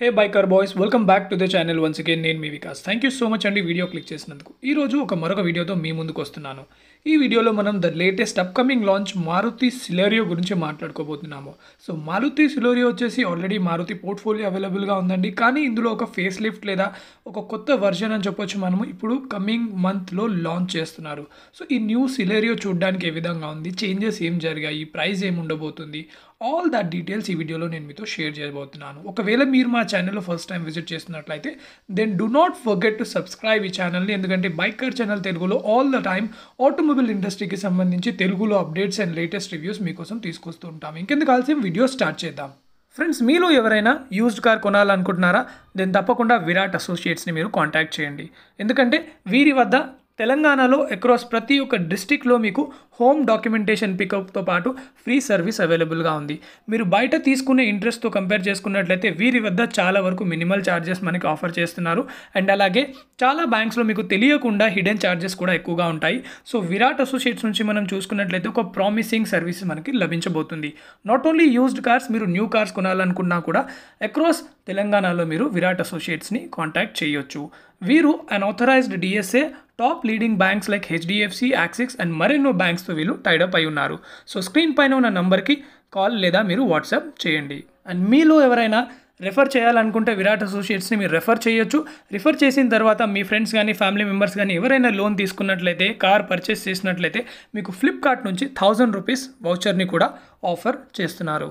Hey biker boys, welcome back to the channel once again. నేను మీ Vikas. Thank you so much అండి video click చేసినందుకు. ఈరోజు మరొక వీడియోతో మీ ముందుకు వస్తున్నాను. ఈ వీడియోలో మనం the latest upcoming launch Maruti Celerio గురించి మాట్లాడుకోబోతున్నాము. సో మారుతి సిలెరియో వచ్చేసి ఆల్రెడీ మారుతి పోర్ట్ఫోలియో అవైలబుల్గా ఉందండి, కానీ ఇందులో ఒక ఫేస్ లిఫ్ట్ లేదా ఒక కొత్త వర్జన్ అని చెప్పొచ్చు మనము ఇప్పుడు కమింగ్ మంత్లో లాంచ్ చేస్తున్నారు. సో ఈ న్యూ సిలెరియో చూడడానికి ఏ విధంగా ఉంది, చేంజెస్ ఏం జరిగాయి, ప్రైస్ ఏమి ఉండబోతుంది, ఆల్ దట్ డీటెయిల్స్ ఈ వీడియోలో నేను మీతో షేర్ చేయబోతున్నాను. ఒకవేళ మీరు మా ఛానల్లో ఫస్ట్ టైం విజిట్ చేస్తున్నట్లయితే then do not forget to subscribe ఈ ఛానల్ని, ఎందుకంటే బైకర్ ఛానల్ తెలుగులో ఆల్ ద టైమ్ ఆటోమొబైల్ ఇండస్ట్రీకి సంబంధించి తెలుగులో అప్డేట్స్ అండ్ లేటెస్ట్ రివ్యూస్ మీకోసం తీసుకొస్తూ ఉంటాం. ఇంకెందుకు ఆలస్యం, వీడియో స్టార్ట్ చేద్దాం. ఫ్రెండ్స్, మీలో ఎవరైనా యూజ్డ్ కార్ కొనాలనుకుంటున్నారా, దెన్ తప్పకుండా విరాట్ అసోసియేట్స్ని మీరు కాంటాక్ట్ చేయండి. ఎందుకంటే వీరి వద్ద తెలంగాణలో అక్రాస్ ప్రతి ఒక్క డిస్ట్రిక్ట్లో మీకు హోమ్ డాక్యుమెంటేషన్ పికప్తో పాటు ఫ్రీ సర్వీస్ అవైలబుల్గా ఉంది. మీరు బయట తీసుకునే ఇంట్రెస్ట్తో కంపేర్ చేసుకున్నట్లయితే వీరి వద్ద చాలా వరకు మినిమల్ ఛార్జెస్ మనకి ఆఫర్ చేస్తున్నారు. అండ్ అలాగే చాలా బ్యాంక్స్లో మీకు తెలియకుండా హిడెన్ ఛార్జెస్ కూడా ఎక్కువగా ఉంటాయి. సో విరాట్ అసోసియేట్స్ నుంచి మనం చూసుకున్నట్లయితే ఒక ప్రామిసింగ్ సర్వీస్ మనకి లభించబోతుంది. నాట్ ఓన్లీ యూజ్డ్ కార్స్, మీరు న్యూ కార్స్ కొనాలనుకున్నా కూడా అక్రాస్ తెలంగాణలో మీరు విరాట్ అసోసియేట్స్ని కాంటాక్ట్ చేయొచ్చు. వీరు an authorised DSA, top leading banks like HDFC, Axis and మరినో బ్యాంక్స్తో వీళ్ళు టైడప్ అయి ఉన్నారు. సో స్క్రీన్ పైన ఉన్న నంబర్కి కాల్ లేదా మీరు వాట్సాప్ చేయండి. అండ్ మీలో ఎవరైనా రెఫర్ చేయాలనుకుంటే విరాట్ అసోసియేట్స్ని మీరు రెఫర్ చేయొచ్చు. రిఫర్ చేసిన తర్వాత మీ ఫ్రెండ్స్ కానీ ఫ్యామిలీ మెంబర్స్ కానీ ఎవరైనా లోన్ తీసుకున్నట్లయితే, కార్ పర్చేస్ చేసినట్లయితే మీకు ఫ్లిప్కార్ట్ నుంచి 1000 రూపీస్ వౌచర్ని కూడా ఆఫర్ చేస్తున్నారు.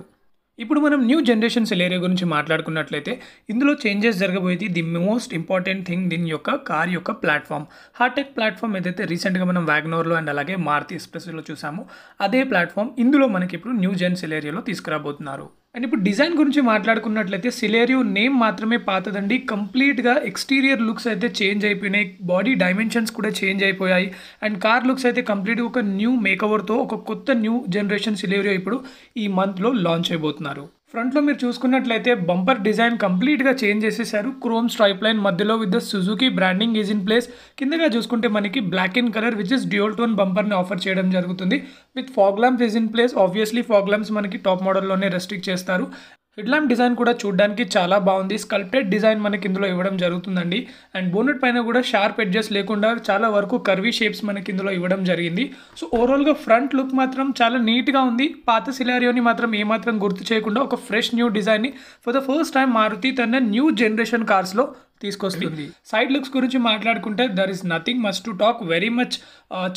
ఇప్పుడు మనం న్యూ జనరేషన్ సిలెరియో గురించి మాట్లాడుకున్నట్లయితే ఇందులో చేంజెస్ జరగబోయేది ది మోస్ట్ ఇంపార్టెంట్ థింగ్ దీని యొక్క కార్ యొక్క ప్లాట్ఫామ్. హార్టెక్ ప్లాట్ఫామ్ ఏదైతే రీసెంట్గా మనం వ్యాగనోర్లో అండ్ అలాగే మారుతి ఎస్ప్రెస్సోలో చూసామో అదే ప్లాట్ఫామ్ ఇందులో మనకి ఇప్పుడు న్యూ జెన్ సిలెరియోలో తీసుకురాబోతున్నారు. అండ్ ఇప్పుడు డిజైన్ గురించి మాట్లాడుకున్నట్లయితే సిలెరియో నేమ్ మాత్రమే పాతదండి, కంప్లీట్గా ఎక్స్టీరియర్ లుక్స్ అయితే చేంజ్ అయిపోయినాయి, బాడీ డైమెన్షన్స్ కూడా చేంజ్ అయిపోయాయి అండ్ కార్ లుక్స్ అయితే కంప్లీట్గా ఒక న్యూ మేకవర్తో ఒక కొత్త న్యూ జనరేషన్ సిలెరియో ఇప్పుడు ఈ మంత్లో లాంచ్ అయిపోతున్నారు. ఫ్రంట్లో మీరు చూసుకున్నట్లయితే బంపర్ డిజైన్ కంప్లీట్గా చేంజ్ చేసేసారు. క్రోమ్ స్ట్రైప్ లైన్ మధ్యలో with the Suzuki branding is in place. కిందగా చూసుకుంటే మనకి black in colour which is dual tone బంపర్ని ఆఫర్ చేయడం జరుగుతుంది. With fog lamps is in place. Obviously fog lamps మనకి టాప్ మోడల్లోనే రెస్ట్రిక్ట్ చేస్తారు. హెడ్ ల్యాంప్ డిజైన్ కూడా చూడడానికి చాలా బాగుంది. స్కల్ప్టెడ్ డిజైన్ మనకి ఇందులో ఇవ్వడం జరుగుతుందండి. అండ్ బోనెట్ పైన కూడా షార్ప్ ఎడ్జెస్ లేకుండా చాలా వరకు కర్వీ షేప్స్ మనకి ఇందులో ఇవ్వడం జరిగింది. సో ఓవరాల్గా ఫ్రంట్ లుక్ మాత్రం చాలా నీట్గా ఉంది. పాత సిలెరియోని మాత్రం ఏమాత్రం గుర్తు చేయకుండా ఒక ఫ్రెష్ న్యూ డిజైన్ని for the first time Maruti తన న్యూ జనరేషన్ కార్స్లో తీసుకొస్తుంది. సైడ్ లుక్స్ గురించి మాట్లాడుకుంటే there is nothing must to talk. Very much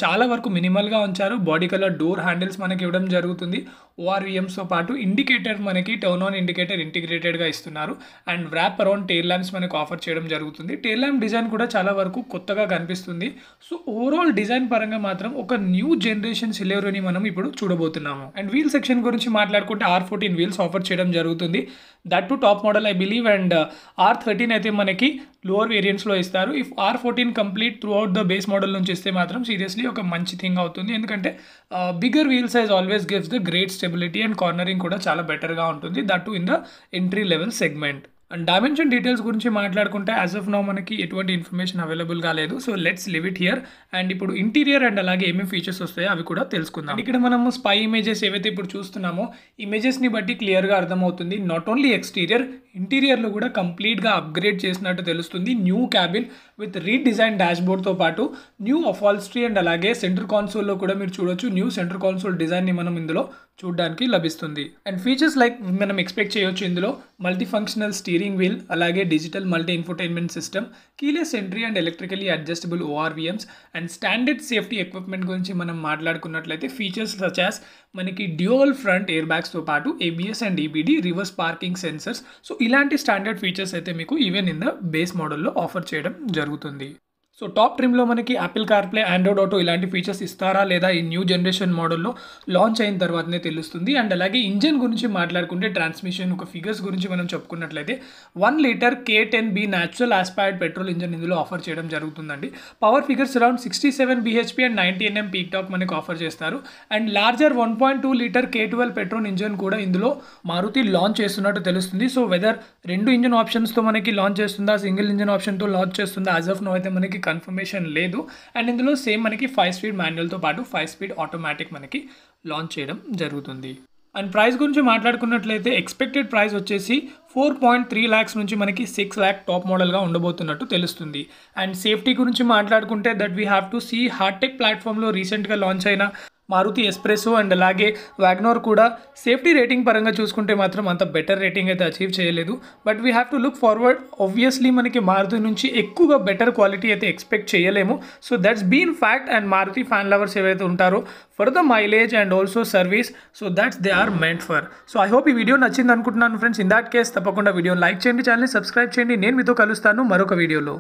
చాలా వరకు మినిమల్గా ఉంచారు. బాడీ కలర్ డోర్ హ్యాండిల్స్ మనకి ఇవ్వడం జరుగుతుంది. ఓఆర్విఎమ్స్తో పాటు ఇండికేటర్ మనకి టర్న్ ఆన్ ఇండికేటర్ ఇంటిగ్రేటెడ్గా ఇస్తున్నారు. And wrap around tail lamps మనకు ఆఫర్ చేయడం జరుగుతుంది. టెయిల్ ల్యాంప్ డిజైన్ కూడా చాలా వరకు కొత్తగా కనిపిస్తుంది. సో ఓవరాల్ డిజైన్ పరంగా మాత్రం ఒక న్యూ జనరేషన్ సిలెరియోని మనం ఇప్పుడు చూడబోతున్నాము. అండ్ వీల్ సెక్షన్ గురించి మాట్లాడుకుంటే R14 వీల్స్ ఆఫర్ చేయడం జరుగుతుంది. That to top model I believe. And R13 అయితే మనకి లోవర్ వేరియంట్స్లో ఇస్తారు. If R14 complete throughout the base model నుంచి ఇస్తే మాత్రం సీరియస్లీ ఒక మంచి థింగ్ అవుతుంది, ఎందుకంటే bigger wheel size always gives the great stability and cornering కూడా చాలా బెటర్గా ఉంటుంది. That to in the entry level segment. And dimension details గురించి మాట్లాడుకుంటే యాజ్ ఆఫ్ నౌ మనకి ఎటువంటి ఇన్ఫర్మేషన్ అవైలబుల్గా లేదు. So let's leave it here. And ఇప్పుడు ఇంటీరియర్ అండ్ అలాగే ఏమేమి ఫీచర్స్ వస్తాయో అవి కూడా తెలుసుకుందాం. ఇక్కడ మనము స్పై ఇమేజెస్ ఏవైతే ఇప్పుడు చూస్తున్నామో ఇమేజెస్ని బట్టి క్లియర్గా అర్థమవుతుంది నాట్ ఓన్లీ ఎక్స్టీరియర్, ఇంటీరియర్లో కూడా కంప్లీట్గా అప్గ్రేడ్ చేసినట్టు తెలుస్తుంది. న్యూ క్యాబిన్ విత్ రీడిజైన్ డాష్బోర్డ్తో పాటు న్యూ అఫాల్స్ట్రీ అండ్ అలాగే సెంటర్ కాన్సోల్లో కూడా మీరు చూడొచ్చు. న్యూ సెంటర్ కాన్సోల్ డిజైన్ని మనం ఇందులో చూడడానికి లభిస్తుంది. అండ్ ఫీచర్స్ లైక్ మనం ఎక్స్పెక్ట్ చేయొచ్చు ఇందులో మల్టీ ఫంక్షనల్ స్టీరింగ్ వీల్, అలాగే digital multi infotainment system, keyless entry and electrically adjustable ORVMs. And standard safety equipment గురించి మనం మాట్లాడుకున్నట్లయితే ఫీచర్స్ సచ్ యాస్ మనకి డ్యూయల్ ఫ్రంట్ ఎయిర్ బ్యాగ్స్తో పాటు ABS and EBD reverse parking sensors. So ఇలాంటి standard features అయితే మీకు ఈవెన్ ఇన్ ద బేస్ మోడల్లో ఆఫర్ చేయడం జరుగుతుంది. సో టాప్ ట్రిమ్లో మనకి యాపిల్ కార్ప్లే, ఆండ్రాయిడ్ ఆటో ఇలాంటి ఫీచర్స్ ఇస్తారా లేదా ఈ న్యూ జనరేషన్ మోడల్లో లాంచ్ అయిన తర్వాతనే తెలుస్తుంది. అండ్ అలాగే ఇంజన్ గురించి మాట్లాడుకుంటే ట్రాన్స్మిషన్ ఒక ఫిగర్స్ గురించి మనం చెప్పుకున్నట్లయితే 1 litre K10B natural aspirated petrol engine ఇందులో ఆఫర్ చేయడం జరుగుతుందండి. Power figures around 67 bhp and 90 nm peak torque మనకు ఆఫర్ చేస్తారు. And larger 1.2 litre K12 petrol engine కూడా ఇందులో మారుతి లాంచ్ చేస్తున్నట్టు తెలుస్తుంది. సో వెదర్ 2 ఇంజన్ ఆప్షన్స్తో మనకి లాంచ్ చేస్తుందా, సింగిల్ ఇంజన్ ఆప్షన్తో లాంచ్ చేస్తుందా, యాజ్ ఆఫ్ నో అయితే మనకి కన్ఫర్మేషన్ లేదు. అండ్ ఇందులో సేమ్ మనకి 5 స్పీడ్ మాన్యువల్తో పాటు 5 స్పీడ్ ఆటోమేటిక్ మనకి లాంచ్ చేయడం జరుగుతుంది. And price गुरुंचे मातलाडुकुन्नट्लयिते expected price वच्चेसी 4.3 lakhs nunchi manaki 6 lakh top model ga undabothunattu telustundi. And safety gurinchi maatladukunte that we have to see Hartec platform lo recent ga launch ayina Maruti Espresso and Lage Wagonor kuda safety rating paranga chusukunte matram anta better rating aithe achieve cheyaledu, but we have to look forward. Obviously manaki Maruti nunchi ekkuva better quality aithe expect cheyalemu, so that's been fact. And Maruti fan lovers evaithe untaro for the mileage and also service, so that's they are meant for. So I hope ee video nachindi anukuntunanu friends. In that case tapakunda video like cheyandi, channel ni subscribe cheyandi. Nenu meeto kalustanu maroka video lo.